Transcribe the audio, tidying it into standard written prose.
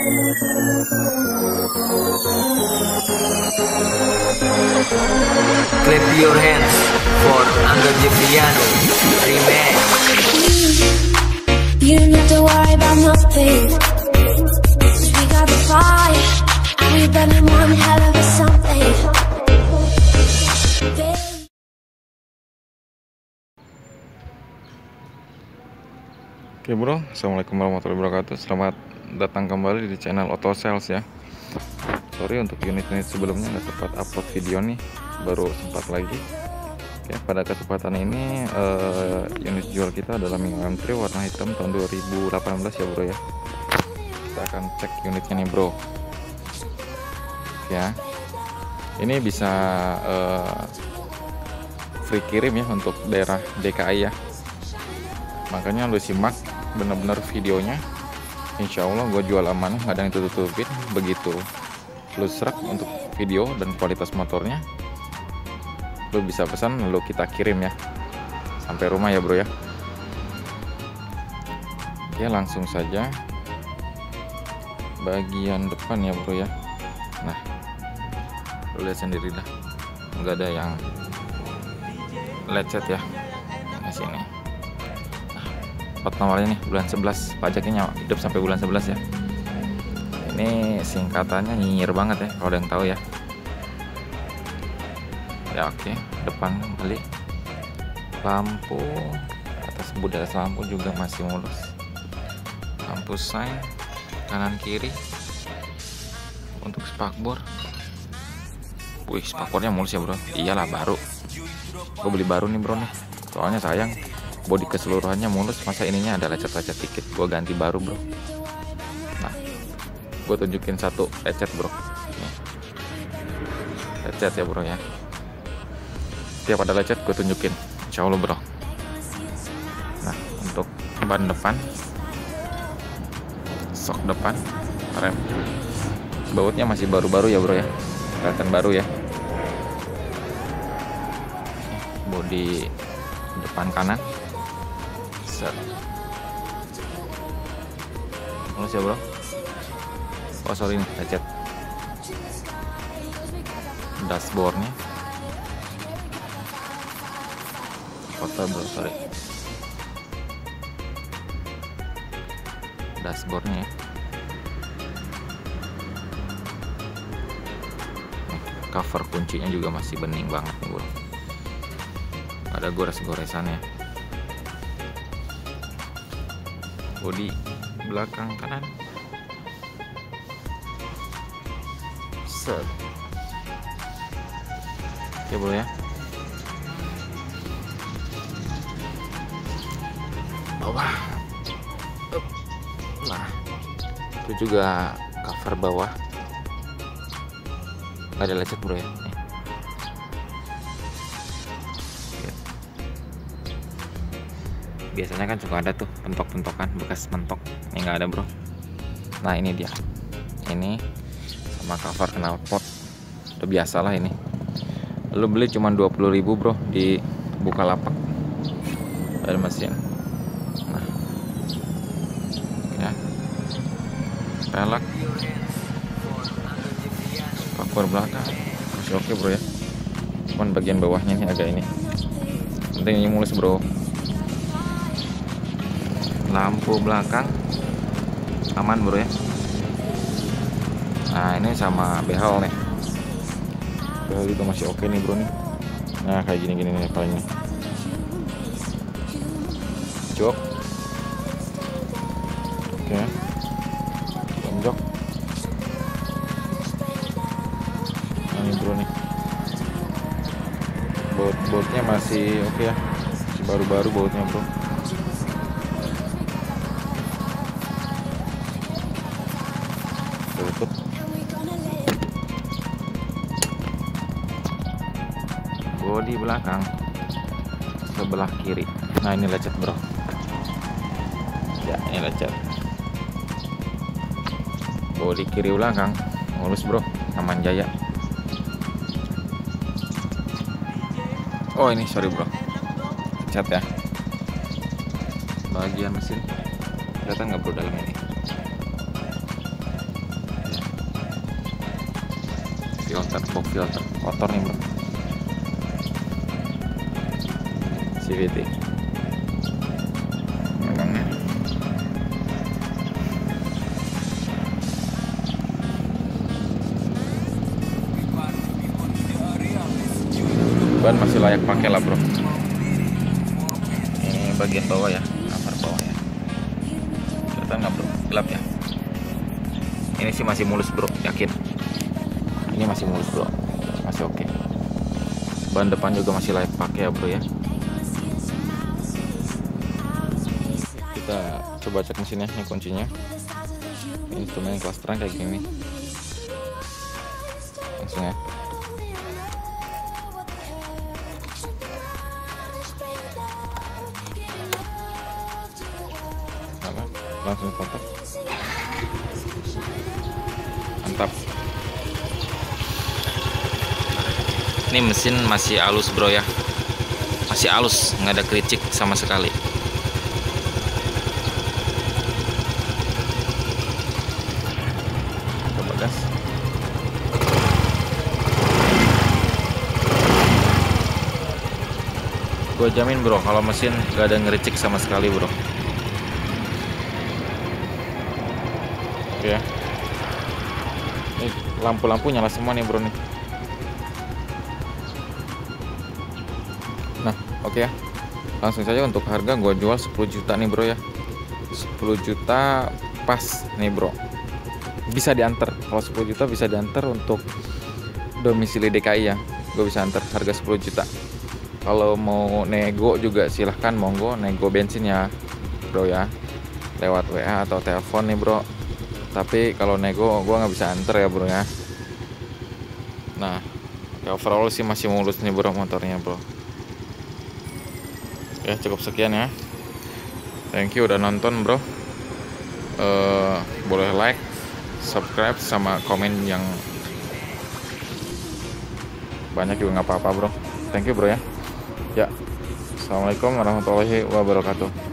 Clap your hands for Angga Jepriano Remix. You don't have to worry about nothing, cause we got the fire, and we've been in one hell of a something. Oke bro, assalamualaikum warahmatullahi wabarakatuh. Selamat datang kembali di channel Auto Sales ya. Sorry untuk unit-unit sebelumnya nggak sempat upload video nih, baru sempat lagi. Oke, pada kesempatan ini unit jual kita adalah Mio M3 warna hitam tahun 2018 ya bro ya. Kita akan cek unitnya nih bro ya. Ini bisa free kirim ya untuk daerah DKI ya, makanya lu simak bener-bener videonya. Insya Allah gue jual amanah, gak ada yang tutup-tutupin. Begitu lu serak untuk video dan kualitas motornya, lu bisa pesan, lu kita kirim ya sampai rumah ya bro ya. Oke, langsung saja bagian depan ya bro ya. Nah, lu lihat sendiri dah, nggak ada yang lecet ya. Nah, sini pot nawarnya nih bulan 11, pajaknya hidup sampai bulan 11 ya. Ini singkatannya nyinyir banget ya kalau ada yang tahu ya. Ya oke, depan kali lampu atas, bodi atas lampu juga masih mulus. Lampu sign kanan kiri untuk spakbor. Wih, spakbornya mulus ya bro. Iyalah, baru gue beli baru nih bro nih, soalnya sayang bodi keseluruhannya mulus, masa ininya ada lecet-lecet dikit, gue ganti baru bro. Nah, gue tunjukin satu lecet bro, nih. Lecet ya bro ya, setiap ada lecet gue tunjukin, insya Allah bro. Nah, untuk ban depan, sok depan, rem, bautnya masih baru-baru ya bro ya, kelihatan baru ya. Bodi depan kanan mulus ya bro. Oh sorry nih, lecet. Dashboardnya kotor bro, sorry. Dashboardnya ya, cover kuncinya juga masih bening banget nih bro, ada gores-goresannya. Bodi belakang kanan, set ya bro ya. Bawah, nah itu juga cover bawah nggak ada lecet bro ya. Biasanya kan suka ada tuh pentok-pentokan, bekas mentok. Ini nggak ada bro. Nah ini dia, ini sama cover knalpot, udah biasa lah ini. Lu beli cuma 20.000 bro di Bukalapak dari mesin. Nah ya, pelak spakbor belakang masih oke bro ya, cuman bagian bawahnya ini agak ini. Penting ini mulus bro. Lampu belakang aman bro ya. Nah ini sama behel nih, behel juga masih oke nih bro nih. Nah kayak gini-gini nih palingnya. Jok, oke, jok. Nah ini bro nih, baut-bautnya masih oke ya, masih baru-baru bautnya bro. Bodi belakang sebelah kiri. Nah ini lecet bro ya, ini lecet. Bodi kiri belakang mulus bro, aman jaya. Oh ini sorry bro, lecet ya. Bagian mesin kelihatan nggak bro dalam ini? terpukil, terkotor nih bro. CVT memangnya. Ban masih layak pakai lah bro. Ini bagian bawah ya, cover bawah ya. Kelihatan nggak bro? Gelap ya. Ini sih masih mulus bro, yakin. Ini masih mulus bro, masih oke. Ban depan juga masih layak pakai ya bro ya. Kita coba cek mesinnya, ini kuncinya. Instrumen kelas terang kayak gini. Langsung ya. Langsung kontak, mantap. Ini mesin masih halus bro ya, masih halus, nggak ada kericik sama sekali. Coba gas. Gue jamin bro kalau mesin nggak ada ngericik sama sekali bro. Ya, ini lampu-lampu nyala semua nih bro nih. Nah oke ya, langsung saja untuk harga gua jual 10 juta nih bro ya. 10 juta pas nih bro, bisa diantar. Kalau 10 juta bisa diantar untuk domisili DKI ya, gue bisa antar harga 10 juta. Kalau mau nego juga silahkan, monggo nego bensin ya bro ya, lewat WA atau telepon nih bro. Tapi kalau nego gue nggak bisa antar ya bro ya. Nah overall sih masih mulus nih bro motornya bro. Ya cukup sekian ya, thank you udah nonton bro. Boleh like, subscribe sama komen yang banyak juga nggak apa-apa bro. Thank you bro ya. Ya, assalamualaikum warahmatullahi wabarakatuh.